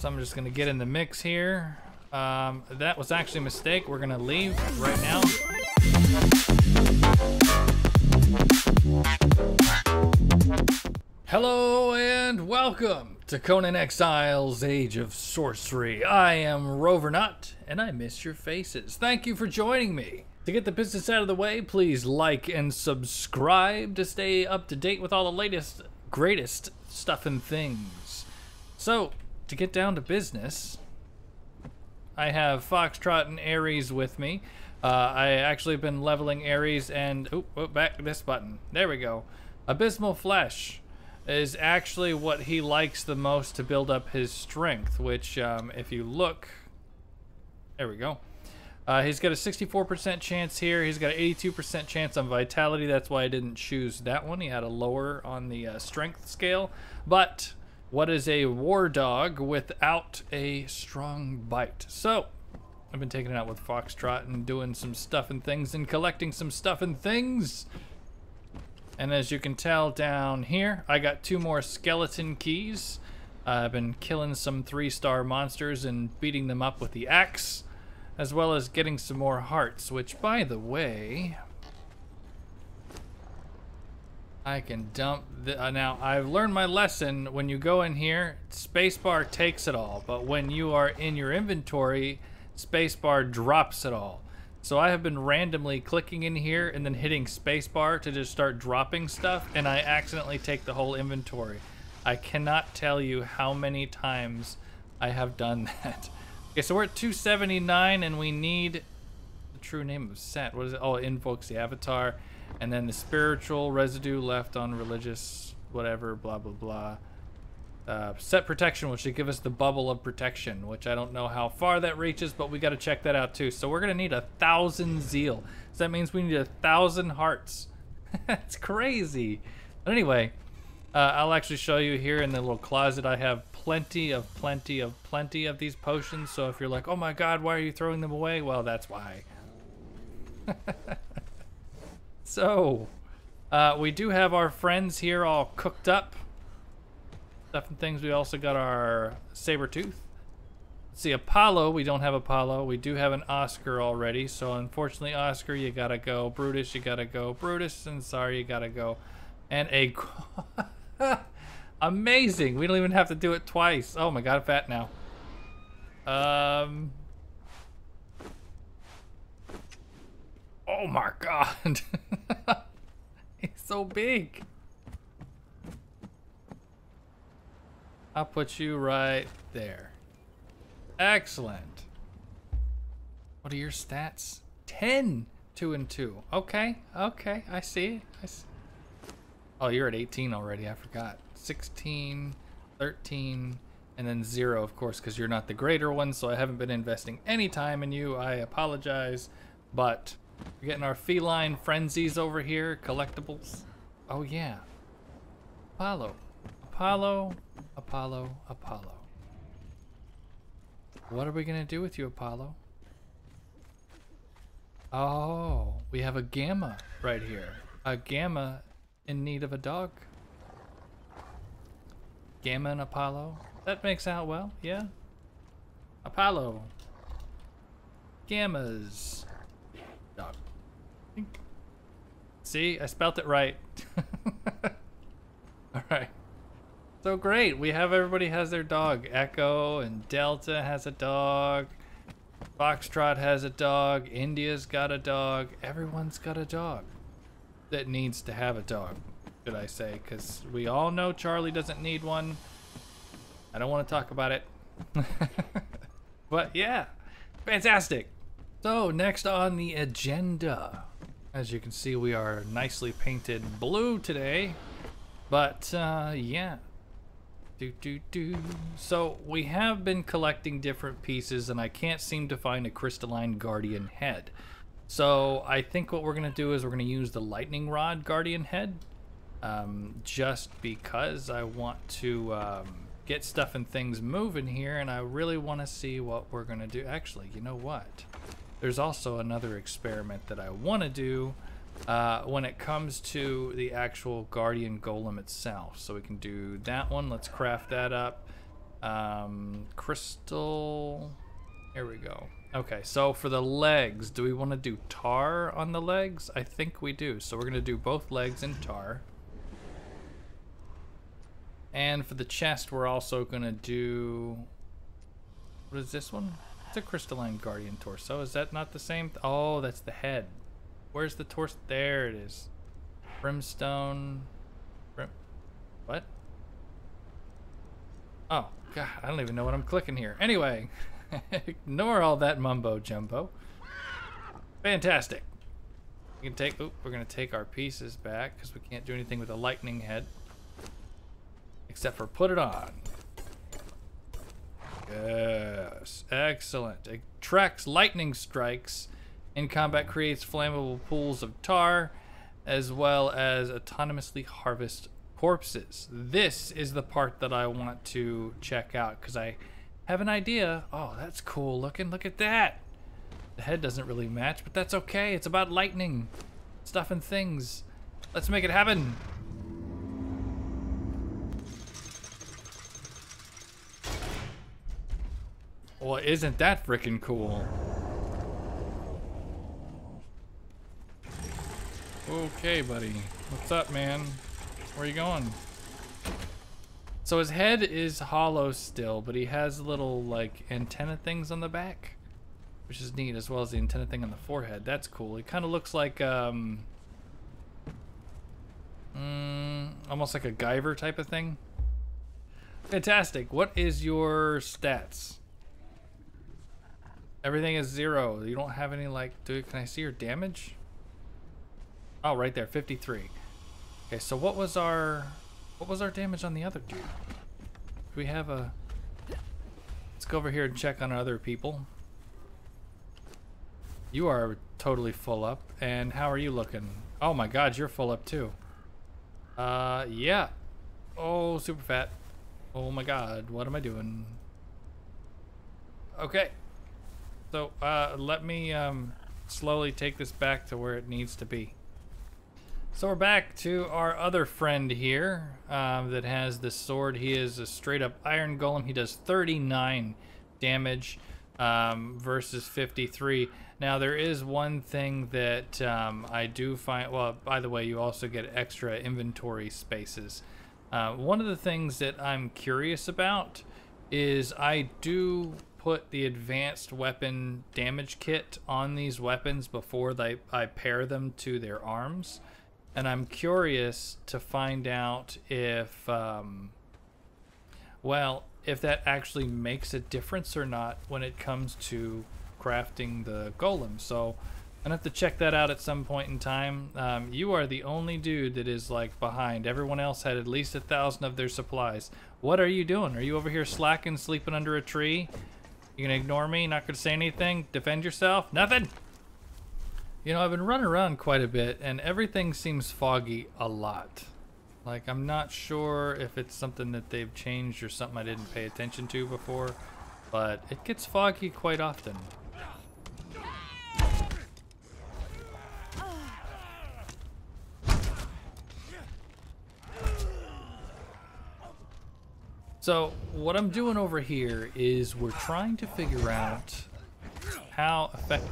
So I'm just gonna get in the mix here. That was actually a mistake. We're gonna leave right now. Hello and welcome to Conan Exiles Age of Sorcery. I am Rovernut and I miss your faces. Thank you for joining me. To get the business out of the way, please like and subscribe to stay up to date with all the latest, greatest stuff and things. So, to get down to business, I have Foxtrot and Ares with me. I actually have been leveling Ares and... Oh, back this button. There we go. Abysmal Flesh is actually what he likes the most to build up his strength, which if you look... There we go. He's got a 64% chance here. He's got an 82% chance on vitality. That's why I didn't choose that one. He had a lower on the strength scale. But what is a war dog without a strong bite? So I've been taking it out with Foxtrot and doing some stuff and things and collecting some stuff and things. And as you can tell down here, I got 2 more skeleton keys. I've been killing some 3-star monsters and beating them up with the axe, as well as getting some more hearts, which, by the way, I can dump. Now, I've learned my lesson. When you go in here, spacebar takes it all, but when you are in your inventory, spacebar drops it all. So I have been randomly clicking in here and then hitting spacebar to just start dropping stuff, and I accidentally take the whole inventory. I cannot tell you how many times I have done that. Okay, so we're at 279, and we need the true name of Set. What is it? Oh, it invokes the avatar, and then the spiritual residue left on religious whatever, blah, blah, blah. Set protection, which should give us the bubble of protection, which I don't know how far that reaches, but we got to check that out, too. So we're going to need 1,000 zeal. So that means we need 1,000 hearts. That's crazy. But anyway, I'll actually show you here in the little closet I have plenty of these potions, so if you're like, oh my god, why are you throwing them away? Well, that's why. So, we do have our friends here all cooked up. Stuff and things. We also got our Sabertooth. Let's see, Apollo. We don't have Apollo. We do have an Oscar already, so unfortunately, Oscar, you gotta go. Brutus, you gotta go. Brutus, and sorry, you gotta go. And a... Amazing! We don't even have to do it twice. Oh my god, I'm fat now. Oh my god. He's so big. I'll put you right there. Excellent. What are your stats? 10! 2 and 2. Okay, okay, I see. Oh, you're at 18 already, I forgot. 16, 13, and then 0, of course, because you're not the greater one, so I haven't been investing any time in you. I apologize, but we're getting our feline frenzies over here, collectibles. Oh, yeah. Apollo. Apollo, Apollo, Apollo. What are we going to do with you, Apollo? Oh, we have a Gamma right here. A Gamma in need of a dog. Gamma and Apollo. That makes out well, yeah. Apollo. Gamma's dog. See, I spelt it right. Alright. So great. We have everybody has their dog. Echo and Delta has a dog. Foxtrot has a dog. India's got a dog. Everyone's got a dog. That needs to have a dog. Should I say, because we all know Charlie doesn't need one. I don't want to talk about it. But yeah, fantastic. So next on the agenda, as you can see, we are nicely painted blue today, but yeah. So we have been collecting different pieces and I can't seem to find a crystalline guardian head. So I think what we're gonna do is we're gonna use the lightning rod guardian head. Just because I want to get stuff and things moving here, and I really want to see what we're gonna do. Actually, you know what? There's also another experiment that I want to do when it comes to the actual Guardian Golem itself. So we can do that one. Let's craft that up. Crystal. Here we go. Okay, so for the legs, do we want to do tar on the legs? I think we do. So we're going to do both legs in tar. And for the chest, we're also going to do... What is this one? It's a crystalline guardian torso. Is that not the same? Oh, that's the head. Where's the torso? There it is. Brimstone. What? Oh, God, I don't even know what I'm clicking here. Anyway, ignore all that mumbo-jumbo. Fantastic. We can take... Oop, we're going to take our pieces back because we can't do anything with a lightning head. Except for put it on. Yes, excellent. It tracks lightning strikes. In combat, creates flammable pools of tar, as well as autonomously harvest corpses. This is the part that I want to check out because I have an idea. Oh, that's cool looking. Look at that. The head doesn't really match, but that's okay. It's about lightning, stuff and things. Let's make it happen. Well, isn't that freaking cool? Okay, buddy. What's up, man? Where you going? So his head is hollow still, but he has little, like, antenna things on the back, which is neat, as well as the antenna thing on the forehead. That's cool. It kind of looks like, almost like a Guyver type of thing. Fantastic. What is your stats? Everything is 0. You don't have any, like, can I see your damage? Oh, right there, 53. Okay, so what was our damage on the other dude? We have a... Let's go over here and check on other people. You are totally full up, and how are you looking? Oh my God, you're full up too. Yeah. Oh, super fat. Oh my God, what am I doing? Okay. So, let me slowly take this back to where it needs to be. So we're back to our other friend here that has this sword. He is a straight up iron golem. He does 39 damage versus 53. Now there is one thing that I do find, well, by the way, you also get extra inventory spaces. One of the things that I'm curious about is I do put the advanced weapon damage kit on these weapons before I pair them to their arms. And I'm curious to find out if, well, if that actually makes a difference or not when it comes to crafting the golem. So I'm gonna have to check that out at some point in time. You are the only dude that is like behind. Everyone else had at least 1,000 of their supplies. What are you doing? Are you over here slacking, sleeping under a tree? You gonna ignore me? Not gonna say anything? Defend yourself? Nothing? You know, I've been running around quite a bit, and everything seems foggy a lot. Like, I'm not sure if it's something that they've changed or something I didn't pay attention to before, but it gets foggy quite often. So, what I'm doing over here is we're trying to figure out how effective...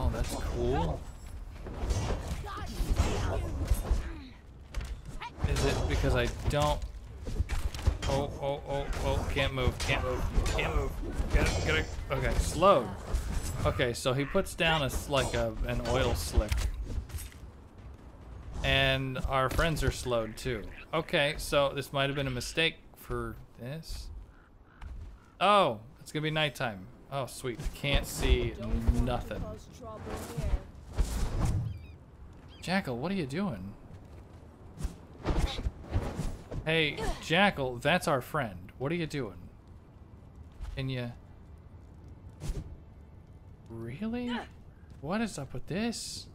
Oh, that's cool. Is it because I don't... Oh, oh, oh, oh, can't move, can't move, can't move. Get it, okay, slow. Okay, so he puts down an oil slick. And our friends are slowed too. Okay, so this might have been a mistake for this. Oh, it's gonna be nighttime. Oh, sweet. Can't see nothing. Jackal, what are you doing? Hey, Jackal, that's our friend. What are you doing? Can you... Really? What is up with this?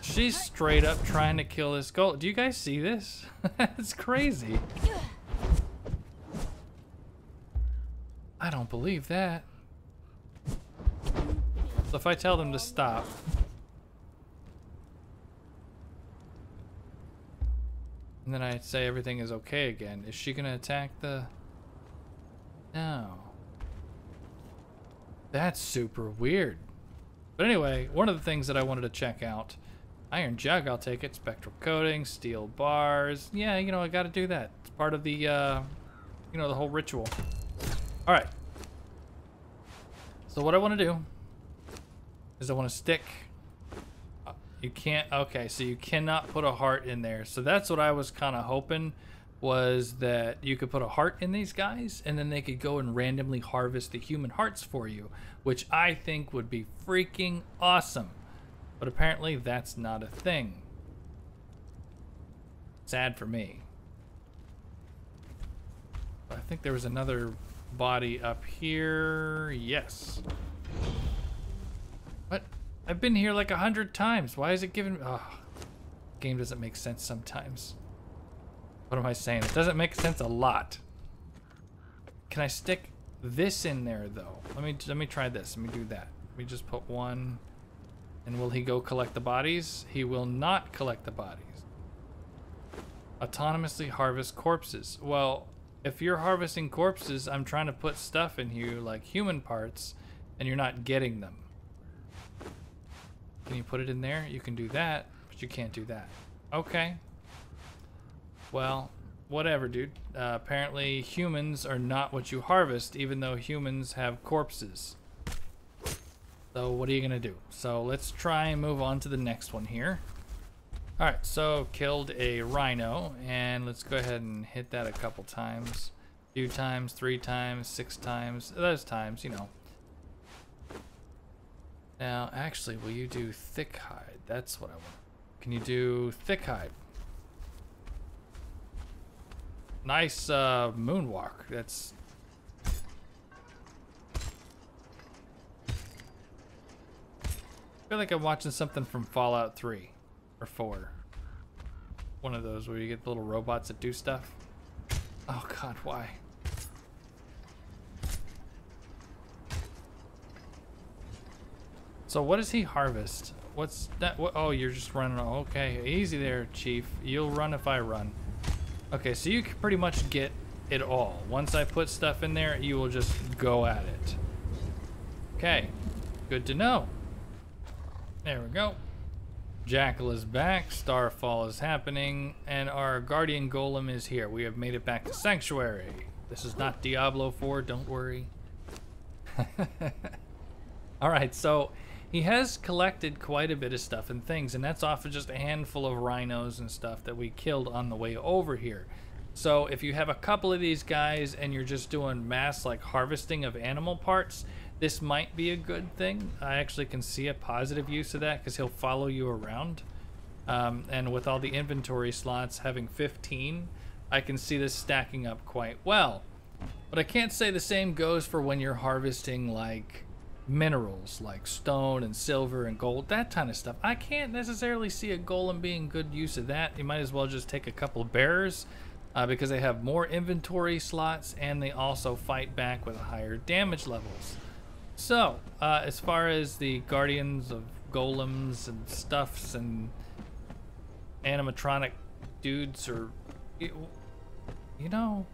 She's straight up trying to kill this goat. Do you guys see this? It's crazy. I don't believe that. So if I tell them to stop. And then I'd say everything is okay again. Is she gonna attack the... No. That's super weird. But anyway, one of the things that I wanted to check out. Iron Jug, I'll take it. Spectral coating, steel bars. Yeah, you know, I gotta do that. It's part of the, you know, the whole ritual. Alright. So what I want to do is I want to stick... You can't... Okay, so you cannot put a heart in there. So that's what I was kind of hoping, was that you could put a heart in these guys, and then they could go and randomly harvest the human hearts for you, which I think would be freaking awesome. But apparently that's not a thing. Sad for me. I think there was another body up here. Yes. What? I've been here like 100 times. Why is it giving me... Oh, game doesn't make sense sometimes. What am I saying? It doesn't make sense a lot. Can I stick this in there though? Let me try this. Let me do that. Let me just put one. And will he go collect the bodies? He will not collect the bodies. Autonomously harvest corpses. Well, if you're harvesting corpses, I'm trying to put stuff in you like human parts, and you're not getting them. Can you put it in there? You can do that, but you can't do that. Okay. Well, whatever, dude. Apparently humans are not what you harvest, even though humans have corpses. So what are you gonna do? So let's try and move on to the next one here. All right, so killed a rhino, and let's go ahead and hit that a couple times. 2 times, 3 times, 6 times, those times, you know. Now, actually, will you do thick hide? That's what I want. Can you do thick hide? Nice moonwalk. That's... I feel like I'm watching something from Fallout 3 or 4. One of those where you get little robots that do stuff. Oh god, why? So what does he harvest? What's that? What, oh, you're just running. Okay, easy there, Chief. You'll run if I run. Okay, so you can pretty much get it all. Once I put stuff in there, you will just go at it. Okay, good to know. There we go. Jackal is back. Starfall is happening. And our guardian golem is here. We have made it back to Sanctuary. This is not Diablo 4, don't worry. Alright, so... He has collected quite a bit of stuff and things, and that's off of just a handful of rhinos and stuff that we killed on the way over here. So if you have a couple of these guys and you're just doing mass like harvesting of animal parts, this might be a good thing. I actually can see a positive use of that because he'll follow you around. And with all the inventory slots having 15, I can see this stacking up quite well. But I can't say the same goes for when you're harvesting like... minerals like stone and silver and gold, that kind of stuff. I can't necessarily see a golem being good use of that. You might as well just take a couple of bearers because they have more inventory slots and they also fight back with higher damage levels. So as far as the guardians of golems and stuffs and animatronic dudes, or you know,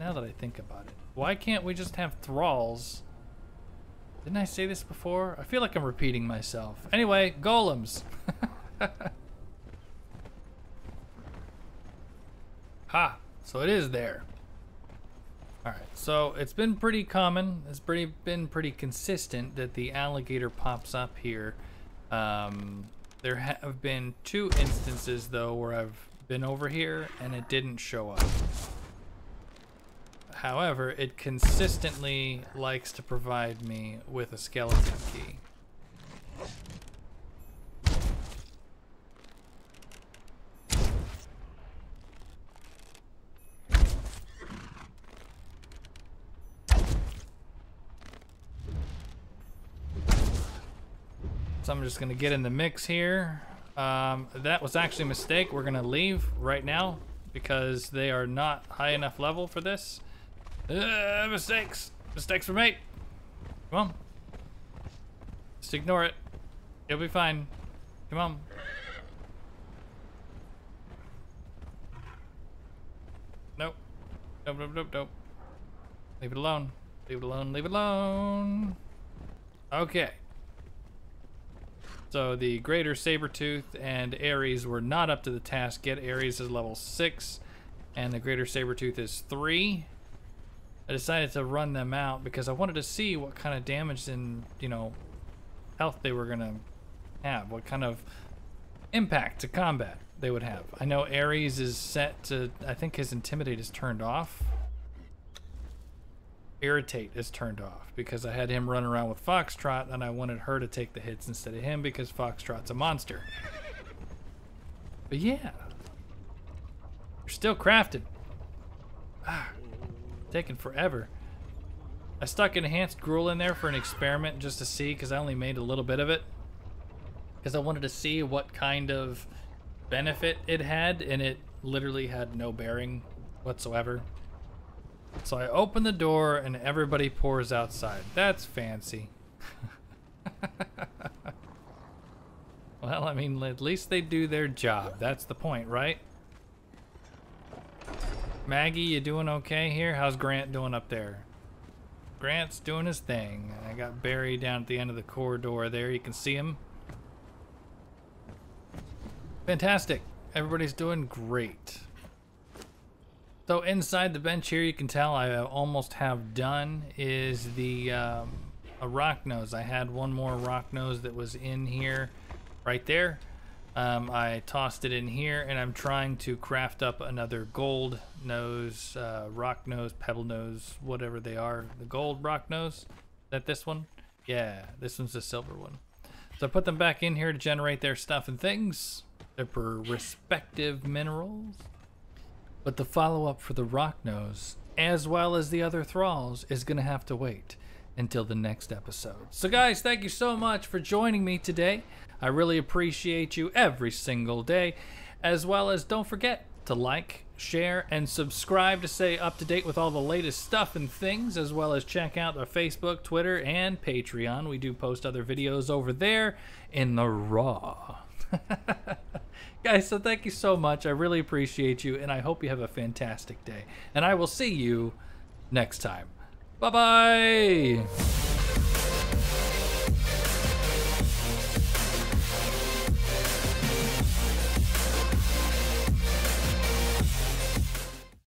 now that I think about it, why can't we just have thralls? Didn't I say this before? I feel like I'm repeating myself. Anyway, golems. Ha! So it is there. Alright, so it's been pretty common. It's been pretty consistent that the alligator pops up here. There have been 2 instances, though, where I've been over here and it didn't show up. However, it consistently likes to provide me with a skeleton key. So I'm just gonna get in the mix here. That was actually a mistake. We're gonna leave right now because they are not high enough level for this. Mistakes were made. Come on, just ignore it. You'll be fine. Come on. Nope. Leave it alone. Leave it alone. Okay. So the Greater Sabertooth and Ares were not up to the task yet. Ares is level 6, and the Greater Sabertooth is 3. I decided to run them out because I wanted to see what kind of damage and, you know, health they were gonna have, what kind of impact to combat they would have. I know Ares is set to, I think his Intimidate is turned off. Irritate is turned off because I had him run around with Foxtrot and I wanted her to take the hits instead of him because Foxtrot's a monster. But yeah, you're still crafted. Ah, taking forever. I stuck Enhanced Gruul in there for an experiment just to see, because I only made a little bit of it, because I wanted to see what kind of benefit it had, and it literally had no bearing whatsoever. So I open the door and everybody pours outside. That's fancy. Well, I mean, at least they do their job. That's the point, right? Maggie, you doing okay here? How's Grant doing up there? Grant's doing his thing. I got Barry down at the end of the corridor there. You can see him. Fantastic. Everybody's doing great. So inside the bench here, you can tell I almost have done, is the a Rocknose. I had one more Rocknose that was in here, right there. I tossed it in here, and I'm trying to craft up another gold nose, Rocknose, pebble nose, whatever they are. The gold Rocknose, is that this one? Yeah, this one's the silver one. So I put them back in here to generate their stuff and things, their respective minerals. But the follow-up for the Rocknose, as well as the other thralls, is going to have to wait until the next episode. So guys, thank you so much for joining me today. I really appreciate you every single day. As well as, don't forget to like, share, and subscribe to stay up to date with all the latest stuff and things. As well as check out our Facebook, Twitter, and Patreon. We do post other videos over there in the raw. Guys, so thank you so much. I really appreciate you, and I hope you have a fantastic day. And I will see you next time. Bye-bye!